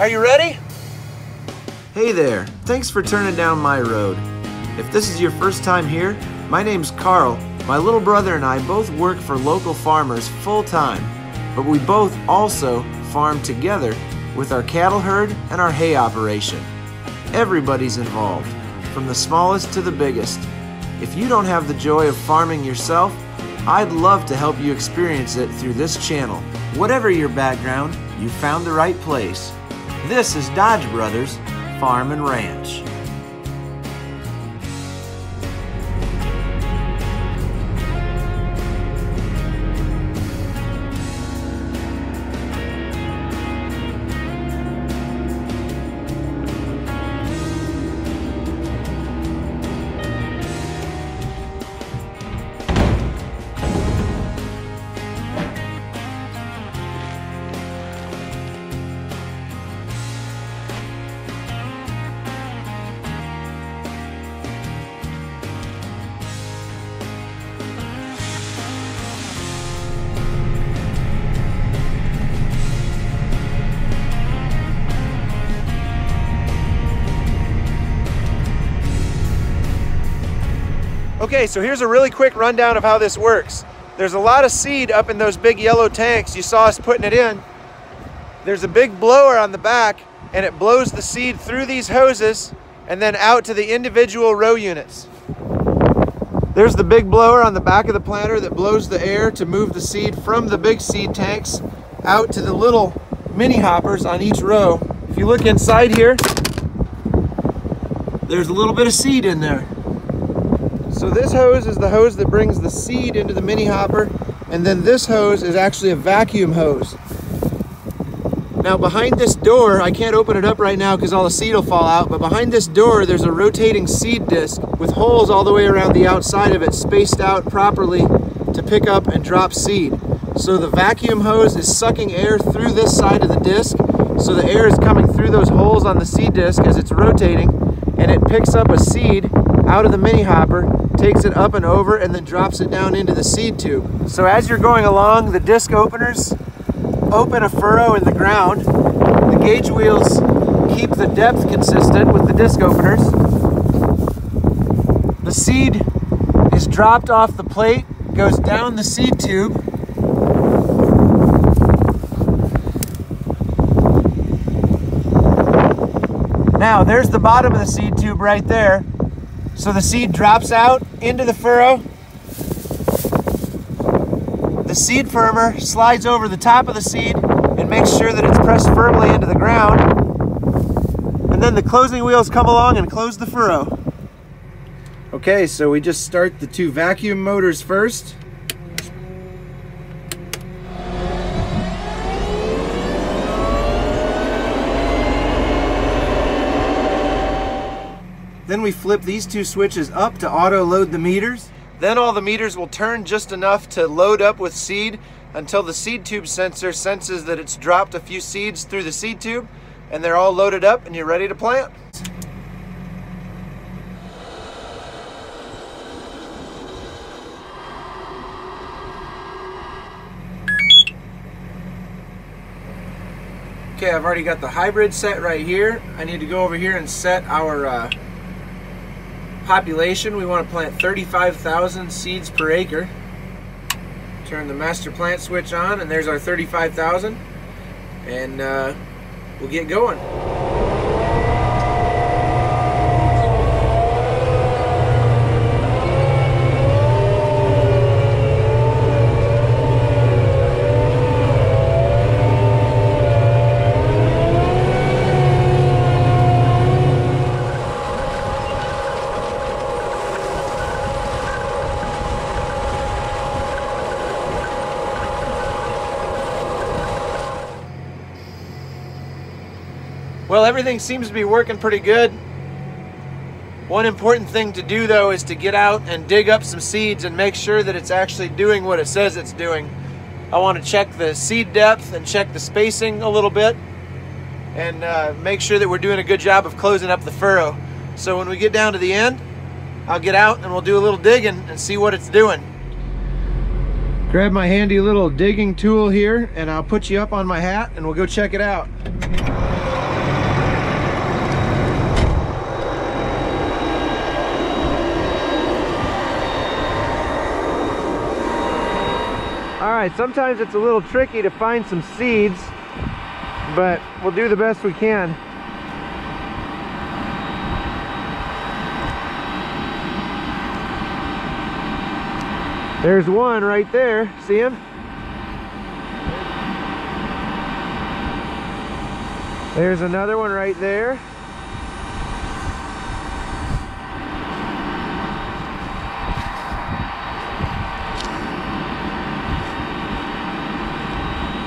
Are you ready? Hey there, thanks for turning down my road. If this is your first time here, my name's Carl. My little brother and I both work for local farmers full-time, but we both also farm together with our cattle herd and our hay operation. Everybody's involved, from the smallest to the biggest. If you don't have the joy of farming yourself, I'd love to help you experience it through this channel. Whatever your background, you found the right place. This is Dodge Brothers Farm and Ranch. Okay, so here's a really quick rundown of how this works. There's a lot of seed up in those big yellow tanks. You saw us putting it in. There's a big blower on the back, and it blows the seed through these hoses and then out to the individual row units. There's the big blower on the back of the planter that blows the air to move the seed from the big seed tanks out to the little mini hoppers on each row. If you look inside here, there's a little bit of seed in there. So this hose is the hose that brings the seed into the mini hopper, and then this hose is actually a vacuum hose. Now behind this door, I can't open it up right now because all the seed will fall out, but behind this door there's a rotating seed disc with holes all the way around the outside of it, spaced out properly to pick up and drop seed. So the vacuum hose is sucking air through this side of the disc, so the air is coming through those holes on the seed disc as it's rotating, and it picks up a seed out of the mini hopper, takes it up and over, and then drops it down into the seed tube. So as you're going along, the disc openers open a furrow in the ground. The gauge wheels keep the depth consistent with the disc openers. The seed is dropped off the plate, goes down the seed tube, now there's the bottom of the seed tube right there. So the seed drops out into the furrow. The seed firmer slides over the top of the seed and makes sure that it's pressed firmly into the ground. And then the closing wheels come along and close the furrow. Okay, so we just start the two vacuum motors first. Then we flip these two switches up to auto load the meters. Then all the meters will turn just enough to load up with seed until the seed tube sensor senses that it's dropped a few seeds through the seed tube, and they're all loaded up and you're ready to plant. Okay, I've already got the hybrid set right here. I need to go over here and set our population. We want to plant 35,000 seeds per acre. Turn the master plant switch on, and there's our 35,000, and we'll get going. Well, everything seems to be working pretty good. One important thing to do, though, is to get out and dig up some seeds and make sure that it's actually doing what it says it's doing. I want to check the seed depth and check the spacing a little bit, and make sure that we're doing a good job of closing up the furrow. So when we get down to the end, I'll get out and we'll do a little digging and see what it's doing. Grab my handy little digging tool here, and I'll put you up on my hat and we'll go check it out. Alright, sometimes it's a little tricky to find some seeds, but we'll do the best we can. There's one right there. See him? There's another one right there.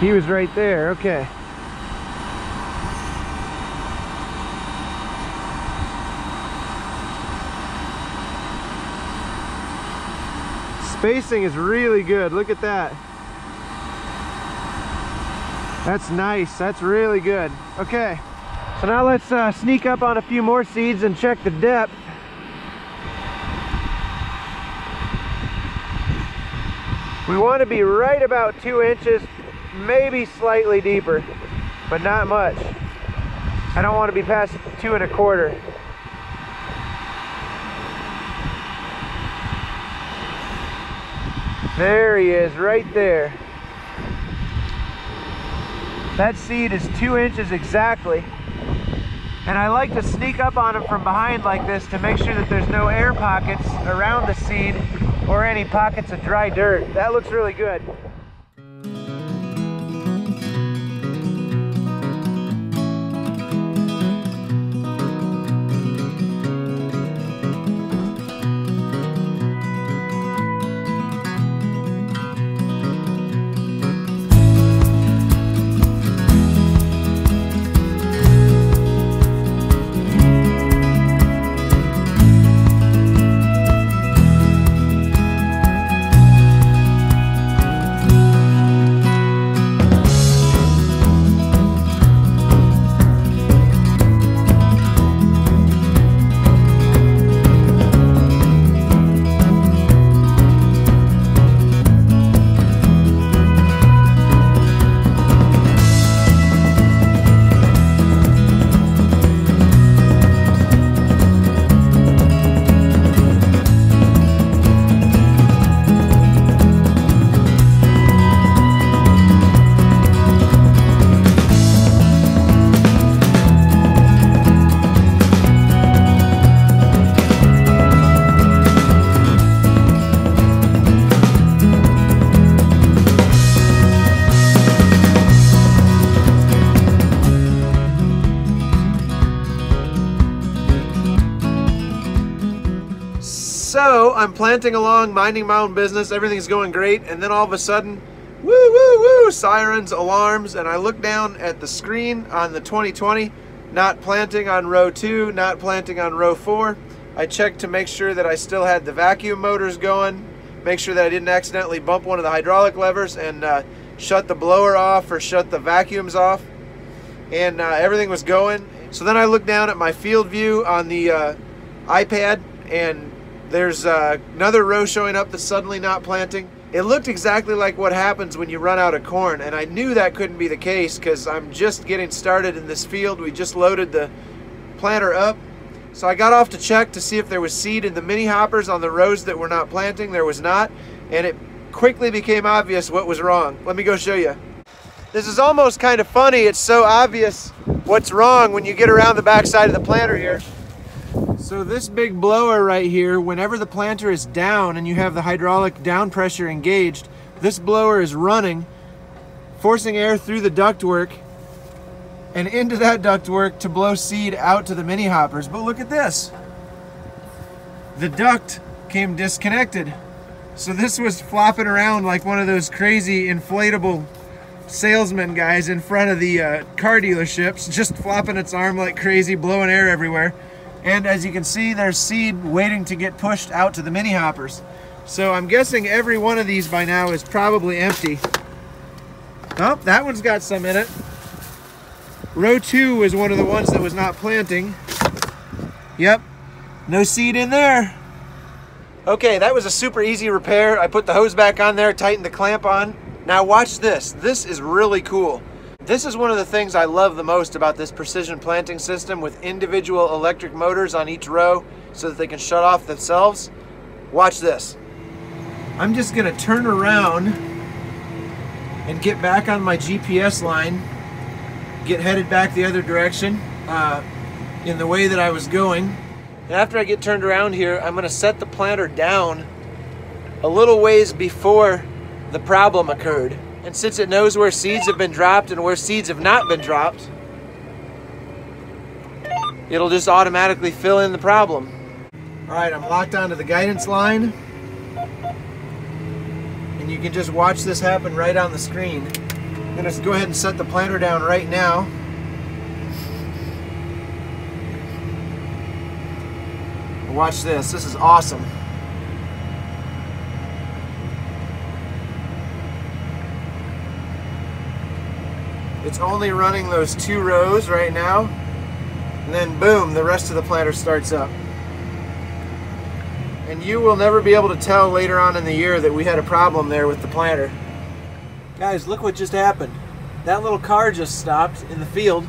He was right there. Okay. Spacing is really good. Look at that. That's nice. That's really good. Okay, so now let's sneak up on a few more seeds and check the depth. We want to be right about 2 inches, maybe slightly deeper, but not much. I don't want to be past 2 1/4. There he is, right there. That seed is 2 inches exactly. And I like to sneak up on them from behind like this to make sure that there's no air pockets around the seed or any pockets of dry dirt. That looks really good. So I'm planting along, minding my own business, everything's going great, and then all of a sudden, woo, woo, woo, sirens, alarms, and I look down at the screen on the 2020, not planting on row 2, not planting on row 4. I checked to make sure that I still had the vacuum motors going, make sure that I didn't accidentally bump one of the hydraulic levers and shut the blower off or shut the vacuums off, and everything was going. So then I looked down at my field view on the iPad, and there's another row showing up that's suddenly not planting. It looked exactly like what happens when you run out of corn, and I knew that couldn't be the case because I'm just getting started in this field. We just loaded the planter up. So I got off to check to see if there was seed in the mini hoppers on the rows that were not planting. There was not, and it quickly became obvious what was wrong. Let me go show you. This is almost kind of funny. It's so obvious what's wrong when you get around the backside of the planter here. So this big blower right here, whenever the planter is down and you have the hydraulic down pressure engaged, this blower is running, forcing air through the ductwork and into that ductwork to blow seed out to the mini hoppers. But look at this. The duct came disconnected. So this was flopping around like one of those crazy inflatable salesman guys in front of the car dealerships, just flopping its arm like crazy, blowing air everywhere. And as you can see, there's seed waiting to get pushed out to the mini hoppers. So I'm guessing every one of these by now is probably empty. Oh, that one's got some in it. Row 2 is one of the ones that was not planting. Yep, no seed in there. Okay, that was a super easy repair. I put the hose back on there, tightened the clamp on. Now watch this. This is really cool. This is one of the things I love the most about this precision planting system with individual electric motors on each row so that they can shut off themselves. Watch this. I'm just going to turn around and get back on my GPS line, get headed back the other direction in the way that I was going. And after I get turned around here, I'm gonna set the planter down a little ways before the problem occurred. And since it knows where seeds have been dropped and where seeds have not been dropped, it'll just automatically fill in the problem. All right, I'm locked onto the guidance line. And you can just watch this happen right on the screen. I'm gonna go ahead and set the planter down right now. Watch this, this is awesome. It's only running those two rows right now. And then boom, the rest of the planter starts up. And you will never be able to tell later on in the year that we had a problem there with the planter. Guys, look what just happened. That little car just stopped in the field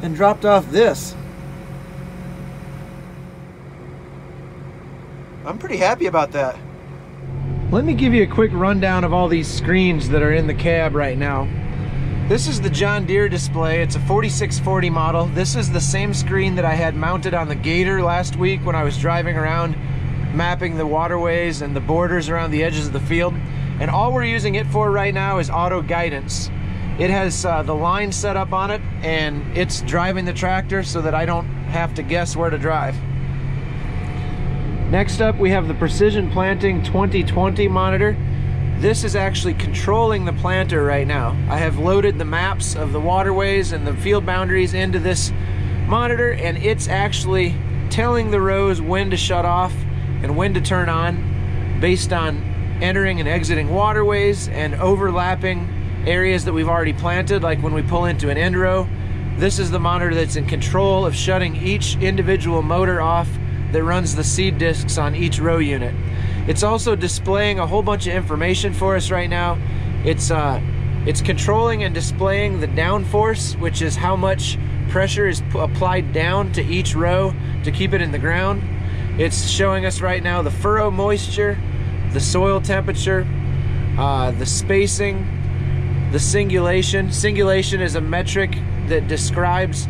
and dropped off this. I'm pretty happy about that. Let me give you a quick rundown of all these screens that are in the cab right now. This is the John Deere display. It's a 4640 model. This is the same screen that I had mounted on the Gator last week when I was driving around mapping the waterways and the borders around the edges of the field. And all we're using it for right now is auto guidance. It has the line set up on it, and it's driving the tractor so that I don't have to guess where to drive. Next up, we have the Precision Planting 2020 monitor. This is actually controlling the planter right now. I have loaded the maps of the waterways and the field boundaries into this monitor, and it's actually telling the rows when to shut off and when to turn on based on entering and exiting waterways and overlapping areas that we've already planted, like when we pull into an end row. This is the monitor that's in control of shutting each individual motor off that runs the seed discs on each row unit. It's also displaying a whole bunch of information for us right now. It's controlling and displaying the downforce, which is how much pressure is applied down to each row to keep it in the ground. It's showing us right now the furrow moisture, the soil temperature, the spacing, the singulation. Singulation is a metric that describes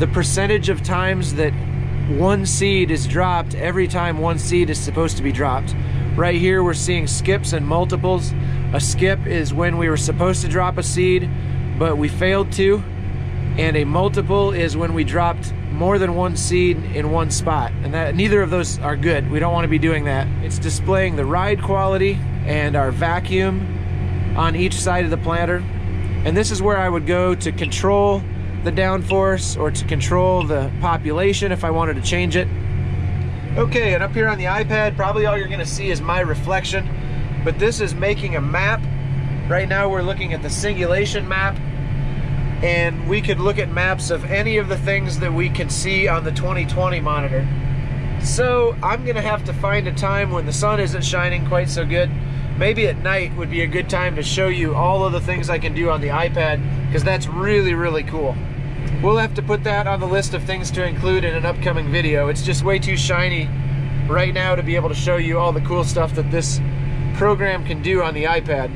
the percentage of times that one seed is dropped every time one seed is supposed to be dropped. Right here we're seeing skips and multiples. A skip is when we were supposed to drop a seed but we failed to, and a multiple is when we dropped more than one seed in one spot, and that neither of those are good. We don't want to be doing that. It's displaying the ride quality and our vacuum on each side of the planter, and this is where I would go to control the downforce or to control the population if I wanted to change it. Okay, and up here on the iPad, probably all you're gonna see is my reflection, but this is making a map. Right now we're looking at the singulation map, and we could look at maps of any of the things that we can see on the 2020 monitor. So I'm gonna have to find a time when the sun isn't shining quite so good. Maybe at night would be a good time to show you all of the things I can do on the iPad, because that's really, really cool. We'll have to put that on the list of things to include in an upcoming video. It's just way too shiny right now to be able to show you all the cool stuff that this program can do on the iPad.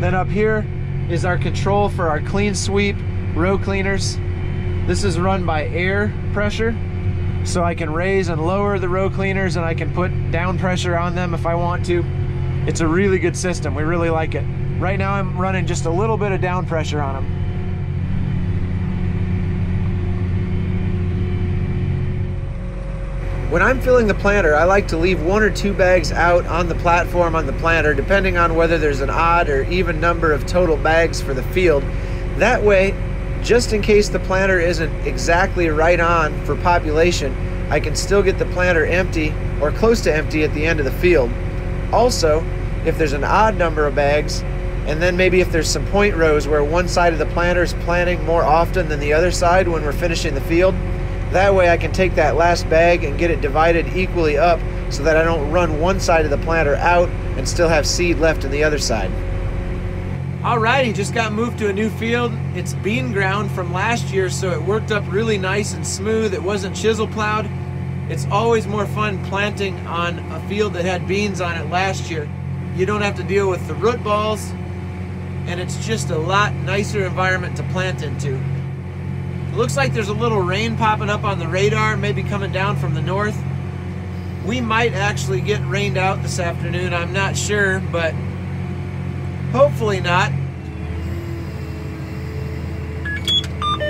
Then up here is our control for our clean sweep row cleaners. This is run by air pressure, so I can raise and lower the row cleaners, and I can put down pressure on them if I want to. It's a really good system. We really like it. Right now I'm running just a little bit of down pressure on them. When I'm filling the planter, I like to leave one or two bags out on the platform on the planter, depending on whether there's an odd or even number of total bags for the field. That way, just in case the planter isn't exactly right on for population, I can still get the planter empty or close to empty at the end of the field. Also, if there's an odd number of bags, and then maybe if there's some point rows where one side of the planter is planting more often than the other side when we're finishing the field, that way I can take that last bag and get it divided equally up so that I don't run one side of the planter out and still have seed left in the other side. Alrighty, just got moved to a new field. It's bean ground from last year, so it worked up really nice and smooth. It wasn't chisel plowed. It's always more fun planting on a field that had beans on it last year. You don't have to deal with the root balls, and it's just a lot nicer environment to plant into. It looks like there's a little rain popping up on the radar, maybe coming down from the north. We might actually get rained out this afternoon, I'm not sure, but hopefully not.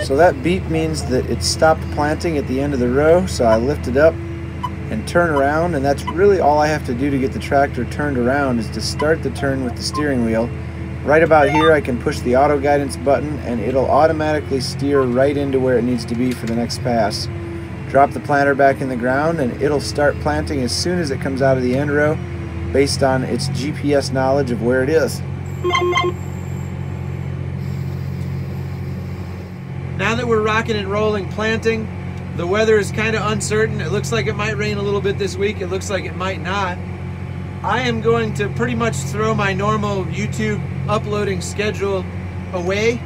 So that beep means that it stopped planting at the end of the row, so I lift it up and turn around, and that's really all I have to do to get the tractor turned around is to start the turn with the steering wheel. Right about here I can push the auto guidance button and it'll automatically steer right into where it needs to be for the next pass. Drop the planter back in the ground and it'll start planting as soon as it comes out of the end row based on its GPS knowledge of where it is. Now that we're rocking and rolling planting, the weather is kind of uncertain. It looks like it might rain a little bit this week. It looks like it might not. I am going to pretty much throw my normal YouTube uploading schedule away,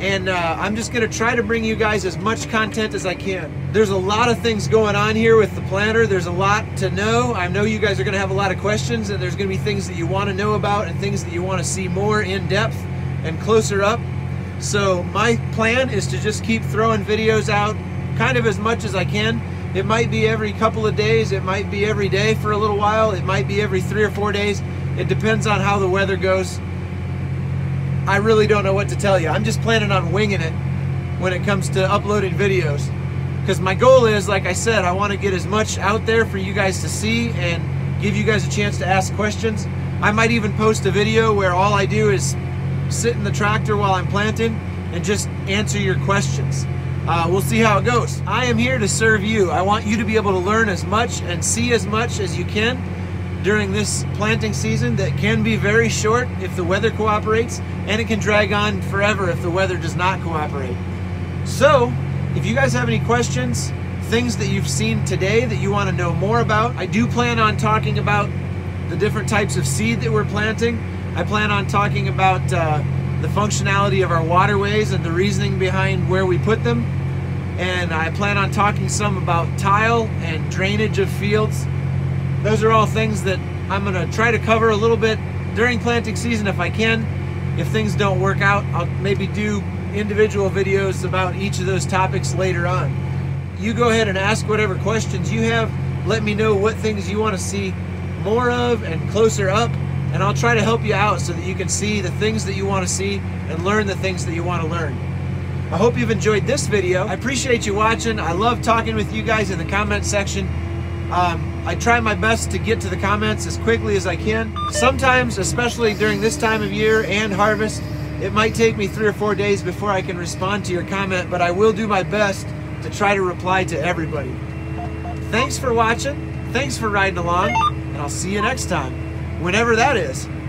and I'm just going to try to bring you guys as much content as I can. There's a lot of things going on here with the planter. There's a lot to know. I know you guys are going to have a lot of questions, and there's going to be things that you want to know about and things that you want to see more in depth and closer up. So my plan is to just keep throwing videos out kind of as much as I can. It might be every couple of days, it might be every day for a little while, it might be every 3 or 4 days. It depends on how the weather goes. I really don't know what to tell you. I'm just planning on winging it when it comes to uploading videos, because my goal is, like I said, I want to get as much out there for you guys to see and give you guys a chance to ask questions. I might even post a video where all I do is sit in the tractor while I'm planting and just answer your questions. We'll see how it goes. I am here to serve you. I want you to be able to learn as much and see as much as you can during this planting season that can be very short if the weather cooperates, and it can drag on forever if the weather does not cooperate. So if you guys have any questions, things that you've seen today that you want to know more about, I do plan on talking about the different types of seed that we're planting. I plan on talking about the functionality of our waterways and the reasoning behind where we put them. And I plan on talking some about tile and drainage of fields. Those are all things that I'm going to try to cover a little bit during planting season if I can. If things don't work out, I'll maybe do individual videos about each of those topics later on. You go ahead and ask whatever questions you have. Let me know what things you want to see more of and closer up, and I'll try to help you out so that you can see the things that you want to see and learn the things that you want to learn. I hope you've enjoyed this video. I appreciate you watching. I love talking with you guys in the comment section. I try my best to get to the comments as quickly as I can. Sometimes, especially during this time of year and harvest, it might take me 3 or 4 days before I can respond to your comment, but I will do my best to try to reply to everybody. Thanks for watching. Thanks for riding along, and I'll see you next time. Whenever that is.